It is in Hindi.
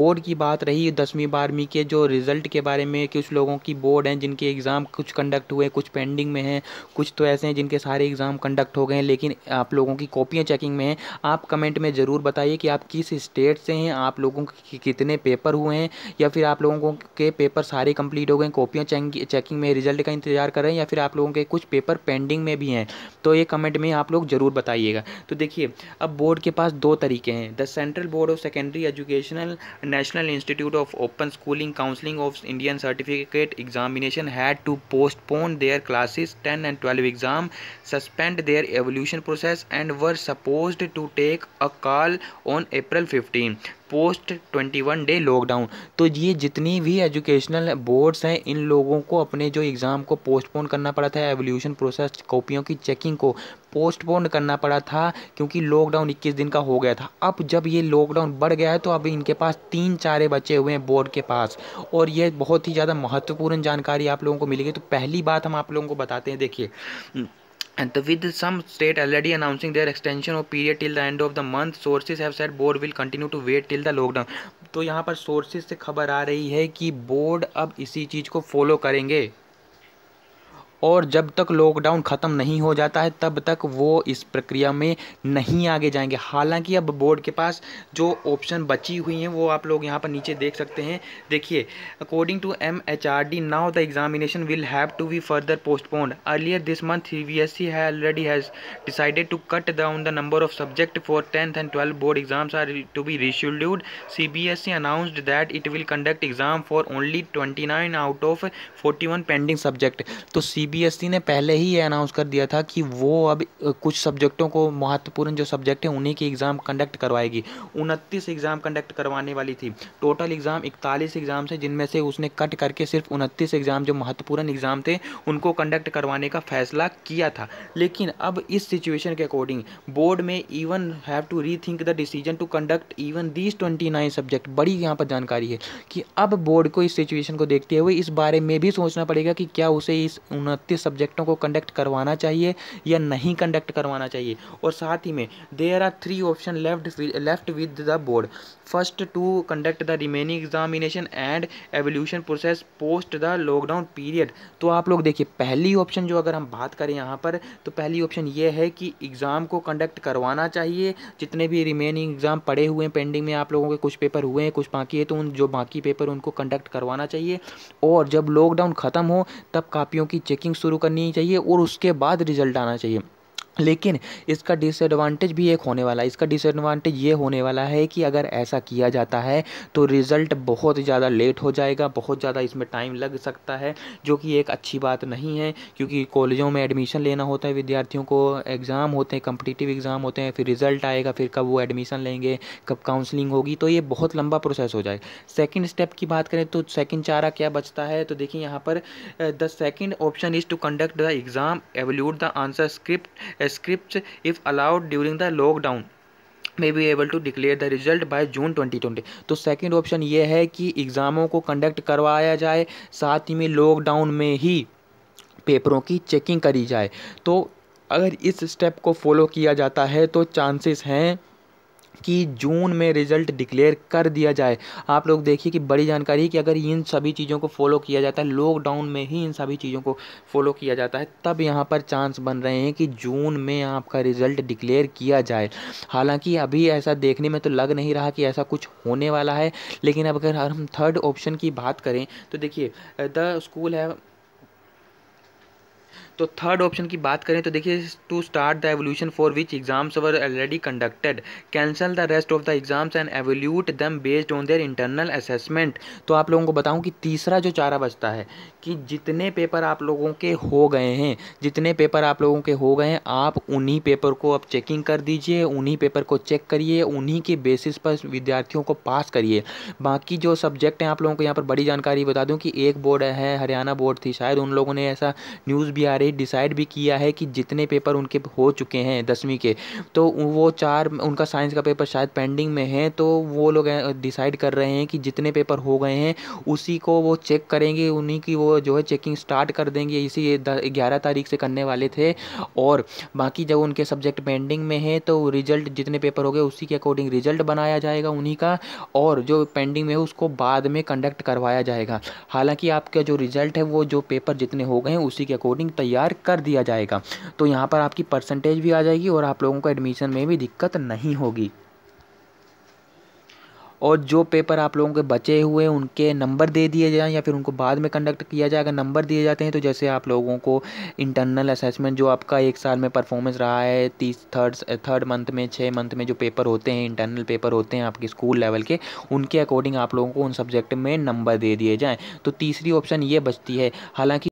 बोर्ड की बात रही 10वीं 12वीं के जो रिज़ल्ट के बारे में, कुछ लोगों की बोर्ड हैं जिनके एग्ज़ाम कुछ कंडक्ट हुए, कुछ पेंडिंग में हैं, कुछ तो ऐसे हैं जिनके सारे एग्ज़ाम कंडक्ट हो गए हैं, लेकिन आप लोगों की कॉपियां चेकिंग में हैं। आप कमेंट में ज़रूर बताइए कि आप किस स्टेट से हैं, आप लोगों के कितने पेपर हुए हैं, या फिर आप लोगों के पेपर सारे कंप्लीट हो गए, कॉपियाँ चेकिंग में रिज़ल्ट का इंतज़ार कर रहे हैं, या फिर आप लोगों के कुछ पेपर पेंडिंग में भी हैं। तो ये कमेंट में आप लोग ज़रूर बताइएगा। तो देखिए, अब बोर्ड के पास दो तरीके हैं, the central board of secondary educational National Institute of Open Schooling Counseling of Indian Certificate Examination had to postpone their classes 10 and 12 exam, suspend their evaluation process, and were supposed to take a call on April 15. Post 21 day lockdown. तो ये जितनी भी एजुकेशनल बोर्ड्स हैं, इन लोगों को अपने जो एग्ज़ाम को पोस्टपोन करना पड़ा था, एवोल्यूशन प्रोसेस, कॉपियों की चेकिंग को पोस्टपोन करना पड़ा था, क्योंकि लॉकडाउन 21 दिन का हो गया था। अब जब ये लॉकडाउन बढ़ गया है तो अब इनके पास 3-4 बचे हुए हैं बोर्ड के पास, और ये बहुत ही ज़्यादा महत्वपूर्ण जानकारी आप लोगों को मिलेगी। तो पहली बात हम आप लोगों को बताते हैं, देखिए, with some state already announcing their extension of period till the end of the month, sources have said board will continue to wait till the lockdown. तो यहाँ पर सोर्सेज से खबर आ रही है कि बोर्ड अब इसी चीज़ को फॉलो करेंगे, और जब तक लॉकडाउन ख़त्म नहीं हो जाता है तब तक वो इस प्रक्रिया में नहीं आगे जाएंगे। हालांकि अब बोर्ड के पास जो ऑप्शन बची हुई हैं वो आप लोग यहाँ पर नीचे देख सकते हैं। देखिए, according to MHRD now the examination will have to be further postponed. Earlier this month CBSE already has decided to cut down the number of subject for 10th and 12th board exams are to be rescheduled. CBSE announced that it will conduct exam for only 29 out of 41 pending subject. तो CBSE ने पहले ही ये अनाउंस कर दिया था कि वो अब कुछ सब्जेक्टों को, महत्वपूर्ण जो सब्जेक्ट हैं उन्हीं के एग्ज़ाम कंडक्ट करवाएगी। 29 एग्ज़ाम कंडक्ट करवाने वाली थी, टोटल एग्ज़ाम 41 एग्ज़ाम से, जिनमें से उसने कट करके सिर्फ 29 एग्ज़ाम जो महत्वपूर्ण एग्ज़ाम थे उनको कंडक्ट करवाने का फैसला किया था। लेकिन अब इस सिचुएशन के अकॉर्डिंग बोर्ड में even have to rethink the decision to conduct even these 29 subject. बड़ी यहाँ पर जानकारी है कि अब बोर्ड को इस सिचुएशन को देखते हुए इस बारे में भी सोचना पड़ेगा कि क्या उसे इस 30 सब्जेक्टों को कंडक्ट करवाना चाहिए या नहीं कंडक्ट करवाना चाहिए। और साथ ही में there are 3 option left with the board, first to conduct the remaining examination and evolution process post the lockdown period. तो आप लोग देखिए, पहली ऑप्शन जो अगर हम बात करें यहाँ पर, तो पहली ऑप्शन ये है कि एग्ज़ाम को कंडक्ट करवाना चाहिए। जितने भी रिमेनिंग एग्ज़ाम पड़े हुए हैं पेंडिंग में, आप लोगों के कुछ पेपर हुए हैं, कुछ बाकी है, तो उन जो बाकी पेपर उनको कंडक्ट करवाना चाहिए, और जब लॉकडाउन ख़त्म हो तब कापियों की चेकिंग शुरू करनी चाहिए, और उसके बाद रिजल्ट आना चाहिए। लेकिन इसका डिसएडवांटेज भी एक होने वाला है, इसका डिसएडवांटेज ये होने वाला है कि अगर ऐसा किया जाता है तो रिज़ल्ट बहुत ज़्यादा लेट हो जाएगा, बहुत ज़्यादा इसमें टाइम लग सकता है, जो कि एक अच्छी बात नहीं है, क्योंकि कॉलेजों में एडमिशन लेना होता है विद्यार्थियों को, एग्ज़ाम होते हैं, कॉम्पिटिटिव एग्ज़ाम होते हैं, फिर रिज़ल्ट आएगा, फिर कब वो एडमिशन लेंगे, कब काउंसलिंग होगी, तो ये बहुत लंबा प्रोसेस हो जाएगा। सेकेंड स्टेप की बात करें तो सेकेंड चारा क्या बचता है, तो देखिए यहाँ पर the second option is to conduct the exam, evaluate the answer scripts if allowed during the lockdown may be able to declare the result by June 2020। तो सेकेंड ऑप्शन ये है कि एग्ज़ामों को कंडक्ट करवाया जाए, साथ ही में लॉकडाउन में ही पेपरों की चेकिंग करी जाए। तो अगर इस स्टेप को फॉलो किया जाता है तो चांसेस हैं कि जून में रिज़ल्ट डिक्लेयर कर दिया जाए। आप लोग देखिए कि बड़ी जानकारी है कि अगर इन सभी चीज़ों को फॉलो किया जाता है, लॉकडाउन में ही इन सभी चीज़ों को फॉलो किया जाता है, तब यहाँ पर चांस बन रहे हैं कि जून में आपका रिज़ल्ट डिक्लेयर किया जाए। हालांकि अभी ऐसा देखने में तो लग नहीं रहा कि ऐसा कुछ होने वाला है, लेकिन अब अगर हम थर्ड ऑप्शन की बात करें तो देखिए थर्ड ऑप्शन की बात करें तो देखिए to start the evolution for which exams were already conducted, cancel the rest of the exams and evaluate them based on their internal assessment. तो आप लोगों को बताऊं कि तीसरा जो चारा बचता है कि जितने पेपर आप लोगों के हो गए हैं, आप उन्हीं पेपर को अब चेकिंग कर दीजिए, उन्हीं पेपर को चेक करिए, उन्हीं के बेसिस पर विद्यार्थियों को पास करिए। बाकी जो सब्जेक्ट हैं, आप लोगों को यहाँ पर बड़ी जानकारी बता दूँ कि एक बोर्ड है, हरियाणा बोर्ड थी शायद, उन लोगों ने ऐसा न्यूज़ भी आ रही ऑलरेडी डिसाइड भी किया है कि जितने पेपर उनके हो चुके हैं 10वीं के, तो वो चार, उनका साइंस का पेपर शायद पेंडिंग में है, तो वो लोग डिसाइड कर रहे हैं कि जितने पेपर हो गए हैं उसी को वो चेक करेंगे, उन्हीं की वो जो है चेकिंग स्टार्ट कर देंगे। इसी 11 तारीख से करने वाले थे, और बाकी जब उनके सब्जेक्ट पेंडिंग में है तो रिजल्ट जितने पेपर हो गए उसी के अकॉर्डिंग रिजल्ट बनाया जाएगा उन्हीं का, और जो पेंडिंग में है उसको बाद में कंडक्ट करवाया जाएगा। हालांकि आपका जो रिजल्ट है वो जो पेपर जितने हो गए हैं उसी के अकॉर्डिंग तैयार कर दिया जाएगा, तो यहाँ पर आपकी परसेंटेज भी आ जाएगी और आप लोगों को एडमिशन में भी दिक्कत नहीं होगी। और जो पेपर आप लोगों के बचे हुए हैं उनके नंबर दे दिए जाएँ या फिर उनको बाद में कंडक्ट किया जाए। अगर नंबर दिए जाते हैं तो जैसे आप लोगों को इंटरनल असेसमेंट, जो आपका एक साल में परफॉर्मेंस रहा है, 3rd मंथ में, 6 मंथ में जो पेपर होते हैं, इंटरनल पेपर होते हैं आपके स्कूल लेवल के, उनके अकॉर्डिंग आप लोगों को उन सब्जेक्ट में नंबर दे दिए जाएँ। तो तीसरी ऑप्शन ये बचती है। हालाँकि